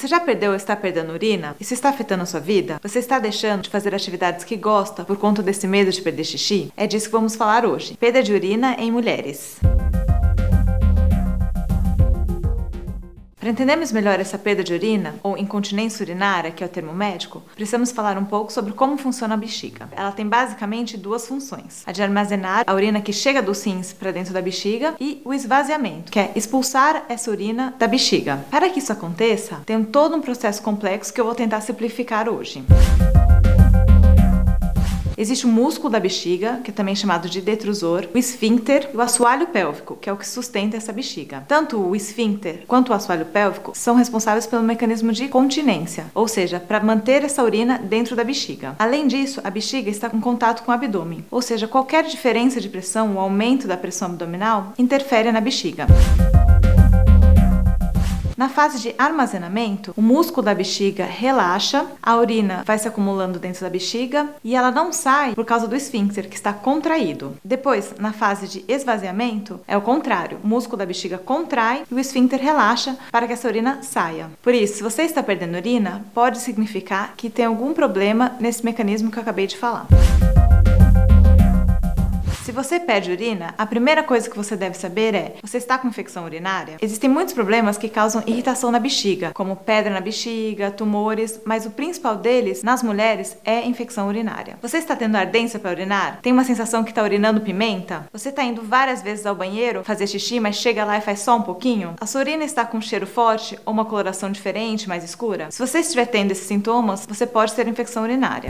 Você já perdeu ou está perdendo urina? Isso está afetando a sua vida? Você está deixando de fazer atividades que gosta por conta desse medo de perder xixi? É disso que vamos falar hoje. Perda de urina em mulheres. Para entendermos melhor essa perda de urina, ou incontinência urinária, que é o termo médico, precisamos falar um pouco sobre como funciona a bexiga. Ela tem basicamente duas funções: a de armazenar a urina que chega dos rins para dentro da bexiga e o esvaziamento, que é expulsar essa urina da bexiga. Para que isso aconteça, tem todo um processo complexo que eu vou tentar simplificar hoje. Existe o músculo da bexiga, que é também chamado de detrusor, o esfíncter e o assoalho pélvico, que é o que sustenta essa bexiga. Tanto o esfíncter quanto o assoalho pélvico são responsáveis pelo mecanismo de continência, ou seja, para manter essa urina dentro da bexiga. Além disso, a bexiga está em contato com o abdômen, ou seja, qualquer diferença de pressão ou aumento da pressão abdominal interfere na bexiga. Na fase de armazenamento, o músculo da bexiga relaxa, a urina vai se acumulando dentro da bexiga e ela não sai por causa do esfíncter, que está contraído. Depois, na fase de esvaziamento, é o contrário. O músculo da bexiga contrai e o esfíncter relaxa para que essa urina saia. Por isso, se você está perdendo urina, pode significar que tem algum problema nesse mecanismo que eu acabei de falar. Se você perde urina, a primeira coisa que você deve saber é: você está com infecção urinária? Existem muitos problemas que causam irritação na bexiga, como pedra na bexiga, tumores, mas o principal deles, nas mulheres, é infecção urinária. Você está tendo ardência para urinar? Tem uma sensação que está urinando pimenta? Você está indo várias vezes ao banheiro fazer xixi, mas chega lá e faz só um pouquinho? A sua urina está com um cheiro forte ou uma coloração diferente, mais escura? Se você estiver tendo esses sintomas, você pode ter infecção urinária.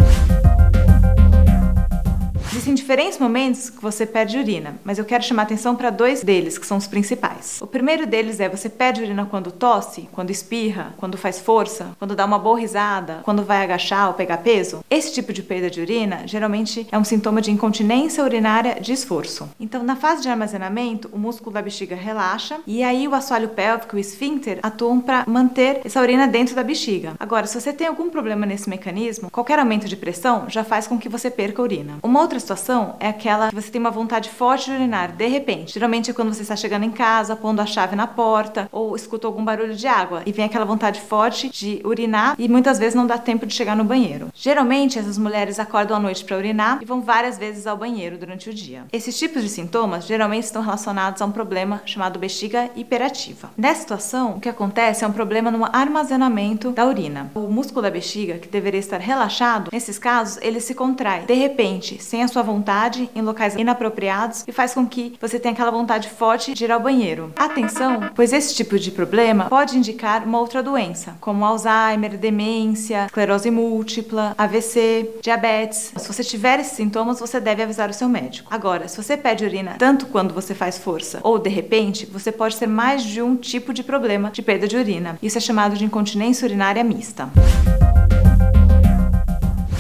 Existem diferentes momentos que você perde urina, mas eu quero chamar atenção para dois deles, que são os principais. O primeiro deles é: você perde urina quando tosse, quando espirra, quando faz força, quando dá uma boa risada, quando vai agachar ou pegar peso. Esse tipo de perda de urina geralmente é um sintoma de incontinência urinária de esforço. Então, na fase de armazenamento, o músculo da bexiga relaxa e aí o assoalho pélvico e o esfíncter atuam para manter essa urina dentro da bexiga. Agora, se você tem algum problema nesse mecanismo, qualquer aumento de pressão já faz com que você perca a urina. Uma outra situação é aquela que você tem uma vontade forte de urinar de repente. Geralmente é quando você está chegando em casa, pondo a chave na porta ou escuta algum barulho de água e vem aquela vontade forte de urinar e muitas vezes não dá tempo de chegar no banheiro. Geralmente essas mulheres acordam à noite para urinar e vão várias vezes ao banheiro durante o dia. Esses tipos de sintomas geralmente estão relacionados a um problema chamado bexiga hiperativa. Nessa situação, o que acontece é um problema no armazenamento da urina. O músculo da bexiga, que deveria estar relaxado, nesses casos ele se contrai de repente, sem a sua vontade, em locais inapropriados, e faz com que você tenha aquela vontade forte de ir ao banheiro. Atenção, pois esse tipo de problema pode indicar uma outra doença, como Alzheimer, demência, esclerose múltipla, AVC, diabetes. Se você tiver esses sintomas, você deve avisar o seu médico. Agora, se você perde urina tanto quando você faz força ou de repente, você pode ter mais de um tipo de problema de perda de urina. Isso é chamado de incontinência urinária mista.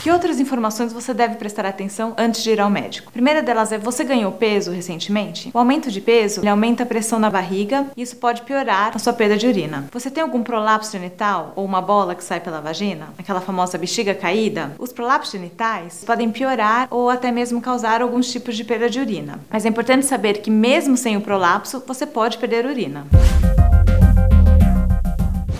Que outras informações você deve prestar atenção antes de ir ao médico? A primeira delas é: você ganhou peso recentemente? O aumento de peso, ele aumenta a pressão na barriga e isso pode piorar a sua perda de urina. Você tem algum prolapso genital ou uma bola que sai pela vagina? Aquela famosa bexiga caída? Os prolapsos genitais podem piorar ou até mesmo causar alguns tipos de perda de urina. Mas é importante saber que mesmo sem o prolapso, você pode perder urina.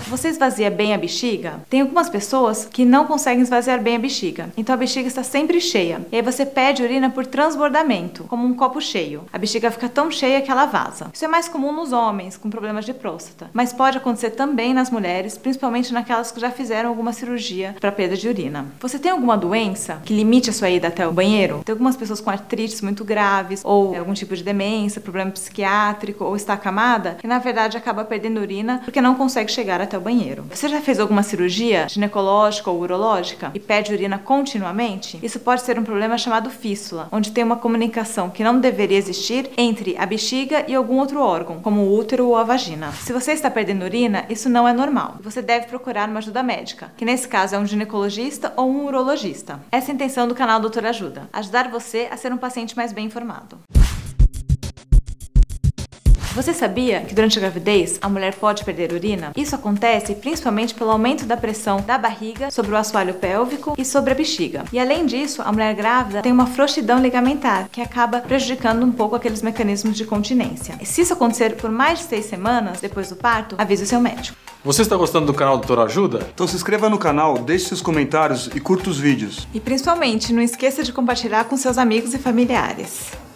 Você esvazia bem a bexiga? Tem algumas pessoas que não conseguem esvaziar bem a bexiga, então a bexiga está sempre cheia. E aí você perde urina por transbordamento, como um copo cheio. A bexiga fica tão cheia que ela vaza. Isso é mais comum nos homens com problemas de próstata, mas pode acontecer também nas mulheres, principalmente naquelas que já fizeram alguma cirurgia para perda de urina. Você tem alguma doença que limite a sua ida até o banheiro? Tem algumas pessoas com artrites muito graves, ou algum tipo de demência, problema psiquiátrico, ou está acamada, que na verdade acaba perdendo urina porque não consegue chegar até o banheiro. Você já fez alguma cirurgia ginecológica ou urológica e perde urina continuamente? Isso pode ser um problema chamado fístula, onde tem uma comunicação que não deveria existir entre a bexiga e algum outro órgão, como o útero ou a vagina. Se você está perdendo urina, isso não é normal. Você deve procurar uma ajuda médica, que nesse caso é um ginecologista ou um urologista. Essa é a intenção do canal Doutor Ajuda: ajudar você a ser um paciente mais bem informado. Você sabia que durante a gravidez a mulher pode perder urina? Isso acontece principalmente pelo aumento da pressão da barriga sobre o assoalho pélvico e sobre a bexiga. E além disso, a mulher grávida tem uma frouxidão ligamentar, que acaba prejudicando um pouco aqueles mecanismos de continência. E se isso acontecer por mais de 6 semanas depois do parto, avise o seu médico. Você está gostando do canal Doutor Ajuda? Então se inscreva no canal, deixe seus comentários e curta os vídeos. E principalmente, não esqueça de compartilhar com seus amigos e familiares.